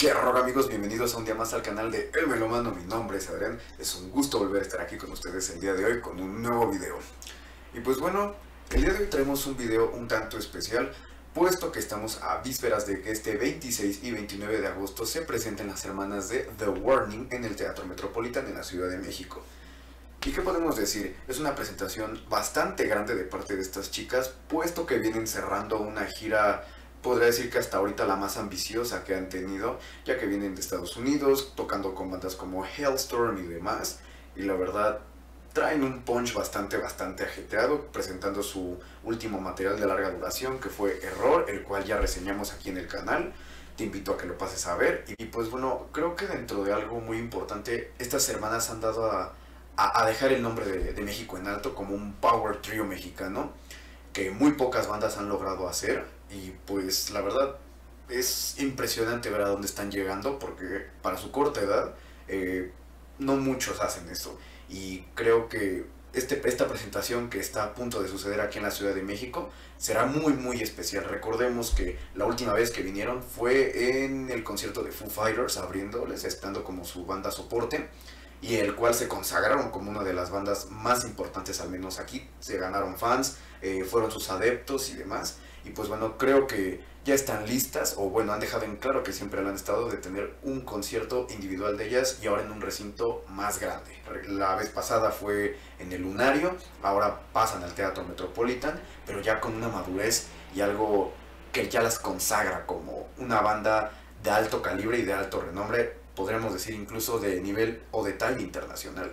¡Qué error, amigos! Bienvenidos a un día más al canal de El Melómano. Mi nombre es Adrián. Es un gusto volver a estar aquí con ustedes el día de hoy con un nuevo video. Y pues bueno, el día de hoy traemos un video un tanto especial, puesto que estamos a vísperas de que este 26 y 29 de agosto se presenten las hermanas de The Warning en el Teatro Metropolitano en la Ciudad de México. ¿Y qué podemos decir? Es una presentación bastante grande de parte de estas chicas, puesto que vienen cerrando una gira. Podría decir que hasta ahorita la más ambiciosa que han tenido, ya que vienen de Estados Unidos, tocando con bandas como Hellstorm y demás. Y la verdad, traen un punch bastante ajetreado, presentando su último material de larga duración, que fue Error, el cual ya reseñamos aquí en el canal. Te invito a que lo pases a ver. Y pues bueno, creo que dentro de algo muy importante, estas hermanas han dado a dejar el nombre de México en alto como un power trio mexicano, que muy pocas bandas han logrado hacer. Y pues la verdad es impresionante ver a dónde están llegando, porque para su corta edad no muchos hacen eso. Y creo que esta presentación que está a punto de suceder aquí en la Ciudad de México será muy especial. Recordemos que la última vez que vinieron fue en el concierto de Foo Fighters, abriéndoles, estando como su banda soporte, y el cual se consagraron como una de las bandas más importantes, al menos aquí. Se ganaron fans, fueron sus adeptos y demás. Y pues bueno, creo que ya están listas, o bueno, han dejado en claro que siempre han estado de tener un concierto individual de ellas, y ahora en un recinto más grande. La vez pasada fue en el Lunario, ahora pasan al Teatro Metropolitano, pero ya con una madurez y algo que ya las consagra como una banda de alto calibre y de alto renombre, podremos decir incluso de nivel o de talla internacional.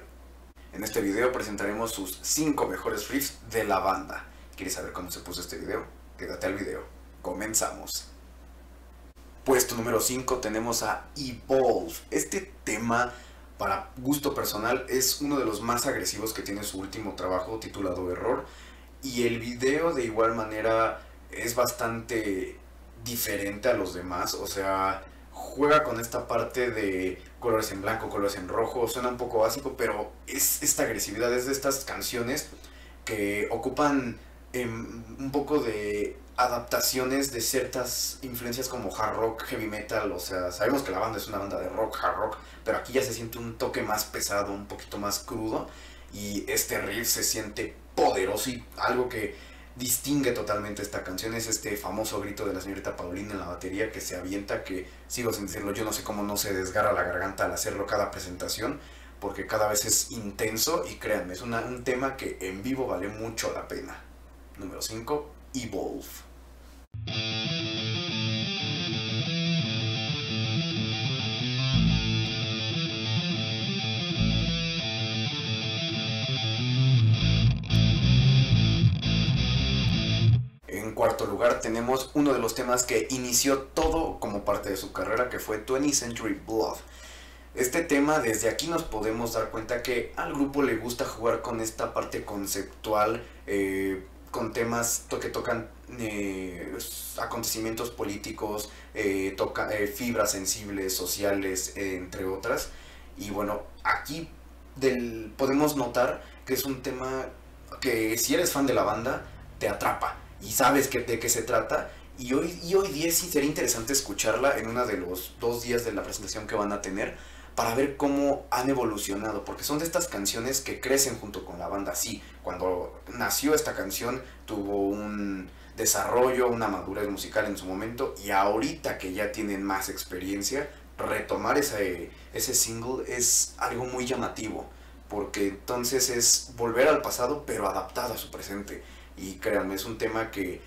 En este video presentaremos sus 5 mejores riffs de la banda. ¿Quieres saber cómo se puso este video? Quédate al video. Comenzamos. Puesto número 5 tenemos a Evolve. Este tema, para gusto personal, es uno de los más agresivos que tiene su último trabajo, titulado Error. Y el video de igual manera es bastante diferente a los demás, o sea, juega con esta parte de colores en blanco, colores en rojo. Suena un poco básico, pero es esta agresividad, es de estas canciones que ocupan un poco de adaptaciones de ciertas influencias como hard rock, heavy metal. O sea, sabemos que la banda es una banda de rock, hard rock, pero aquí ya se siente un toque más pesado, un poquito más crudo, y este riff se siente poderoso. Y algo que distingue totalmente esta canción es este famoso grito de la señorita Paulina en la batería, que se avienta, que sigo sin decirlo, yo no sé cómo no se desgarra la garganta al hacerlo cada presentación, porque cada vez es intenso. Y créanme, es un tema que en vivo vale mucho la pena. Número 5, Evolve. Cuarto lugar tenemos uno de los temas que inició todo como parte de su carrera, que fue 20th Century Blood. Este tema, desde aquí nos podemos dar cuenta que al grupo le gusta jugar con esta parte conceptual, con temas que tocan acontecimientos políticos, fibras sensibles, sociales, entre otras. Y bueno, aquí podemos notar que es un tema que, si eres fan de la banda, te atrapa y sabes de qué se trata. Y hoy día sí sería interesante escucharla en uno de los 2 días de la presentación que van a tener, para ver cómo han evolucionado, porque son de estas canciones que crecen junto con la banda. Sí, cuando nació esta canción tuvo un desarrollo, una madurez musical en su momento, y ahorita que ya tienen más experiencia, retomar ese single es algo muy llamativo, porque entonces es volver al pasado pero adaptado a su presente. Y créanme, es un tema que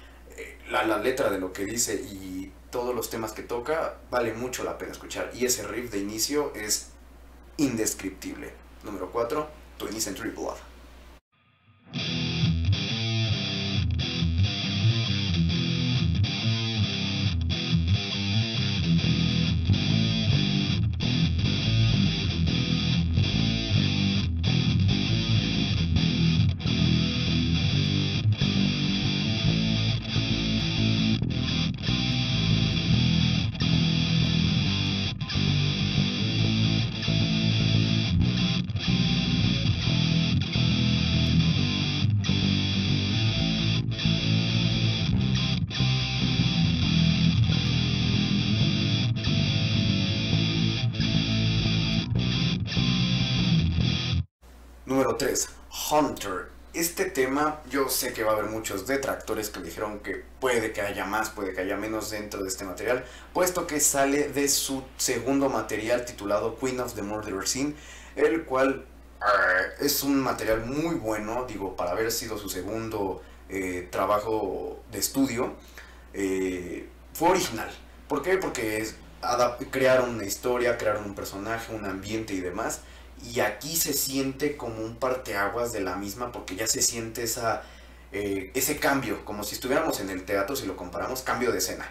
la letra de lo que dice y todos los temas que toca vale mucho la pena escuchar. Y ese riff de inicio es indescriptible. Número 4, 20th Century Blood. Número 3. Hunter. Este tema, yo sé que va a haber muchos detractores que me dijeron que puede que haya más, puede que haya menos dentro de este material, puesto que sale de su segundo material titulado Queen of the Murder Scene, el cual es un material muy bueno, digo, para haber sido su segundo trabajo de estudio. Fue original. ¿Por qué? Porque crearon una historia, crearon un personaje, un ambiente y demás. Y aquí se siente como un parteaguas de la misma, porque ya se siente ese cambio, como si estuviéramos en el teatro, si lo comparamos, cambio de escena.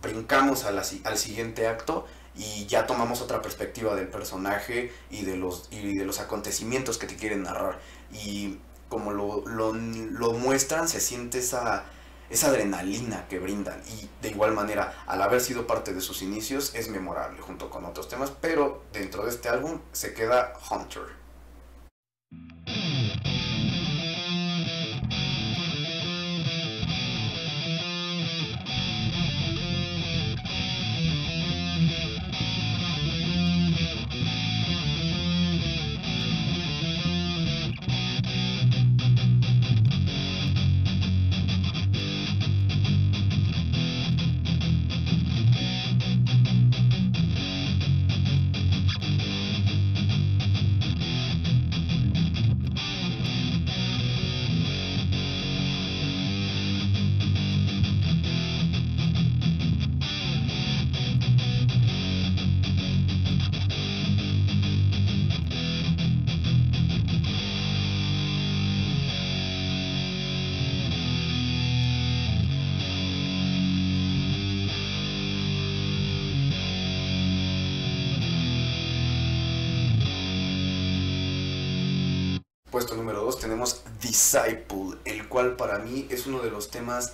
Brincamos al siguiente acto y ya tomamos otra perspectiva del personaje y de los acontecimientos que te quieren narrar. Y como lo muestran, se siente esa adrenalina que brindan. Y de igual manera, al haber sido parte de sus inicios, es memorable junto con otros temas, pero dentro de este álbum se queda Hunter. Puesto número 2 tenemos Disciple, el cual para mí es uno de los temas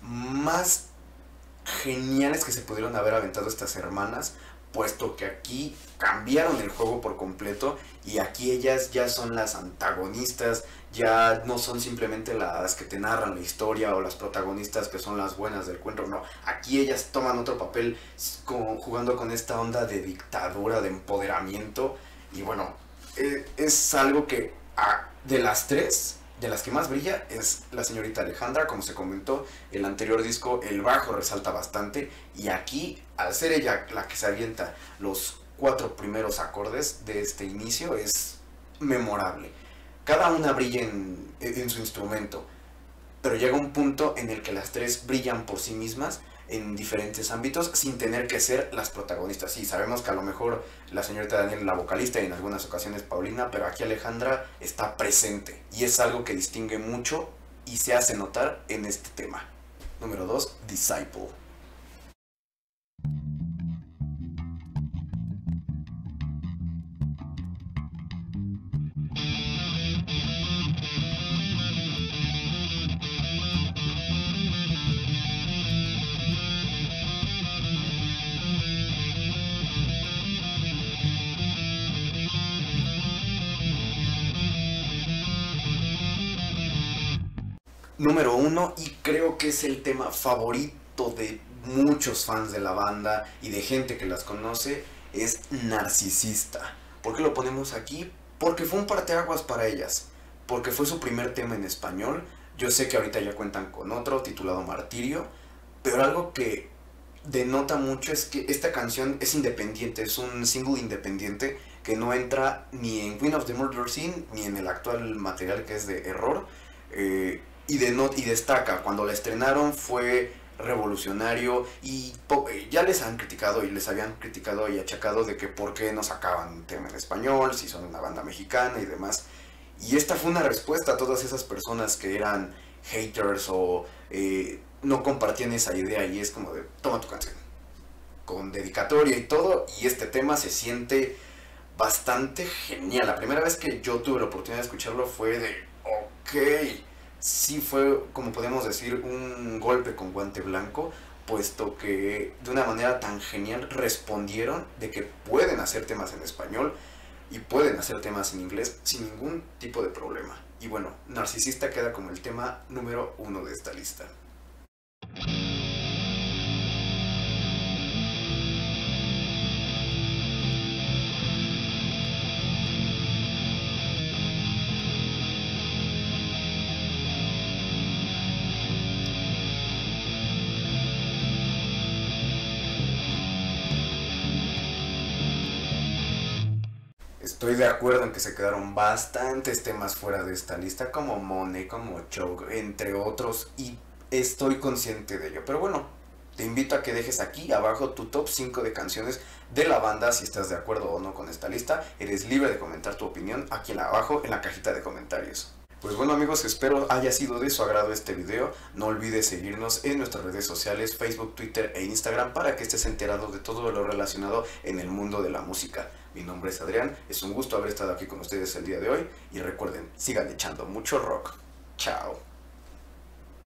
más geniales que se pudieron haber aventado estas hermanas, puesto que aquí cambiaron el juego por completo y aquí ellas ya son las antagonistas, ya no son simplemente las que te narran la historia o las protagonistas que son las buenas del cuento, no, aquí ellas toman otro papel jugando con esta onda de dictadura, de empoderamiento y bueno, es algo que... de las tres, de las que más brilla es la señorita Alejandra. Como se comentó en el anterior disco, el bajo resalta bastante y aquí, al ser ella la que se avienta los 4 primeros acordes de este inicio, es memorable. Cada una brilla en su instrumento, pero llega un punto en el que las tres brillan por sí mismas en diferentes ámbitos sin tener que ser las protagonistas. Sí, sabemos que a lo mejor la señorita Daniela es la vocalista y en algunas ocasiones Paulina, pero aquí Alejandra está presente y es algo que distingue mucho y se hace notar en este tema. Número 2, Disciple. Número 1, y creo que es el tema favorito de muchos fans de la banda y de gente que las conoce, es Narcisista. ¿Por qué lo ponemos aquí? Porque fue un parteaguas para ellas, porque fue su primer tema en español. Yo sé que ahorita ya cuentan con otro titulado Martirio, pero algo que denota mucho es que esta canción es independiente, es un single independiente que no entra ni en Queen of the Murder Scene ni en el actual material que es de Error. Y destaca, cuando la estrenaron fue revolucionario y ya les han criticado y les habían criticado y achacado de que por qué no sacaban un tema en español, si son una banda mexicana y demás. Y esta fue una respuesta a todas esas personas que eran haters o no compartían esa idea, y es como de, toma tu canción, con dedicatoria y todo, y este tema se siente bastante genial. La primera vez que yo tuve la oportunidad de escucharlo fue de, ok... Sí fue, como podemos decir, un golpe con guante blanco, puesto que de una manera tan genial respondieron de que pueden hacer temas en español y pueden hacer temas en inglés sin ningún tipo de problema. Y bueno, Narcisista queda como el tema número 1 de esta lista. Estoy de acuerdo en que se quedaron bastantes temas fuera de esta lista, como Money, como Choke, entre otros, y estoy consciente de ello. Pero bueno, te invito a que dejes aquí abajo tu top 5 de canciones de la banda, si estás de acuerdo o no con esta lista. Eres libre de comentar tu opinión aquí abajo en la cajita de comentarios. Pues bueno amigos, espero haya sido de su agrado este video. No olvides seguirnos en nuestras redes sociales, Facebook, Twitter e Instagram, para que estés enterado de todo lo relacionado en el mundo de la música. Mi nombre es Adrián, es un gusto haber estado aquí con ustedes el día de hoy y recuerden, sigan echando mucho rock. Chao.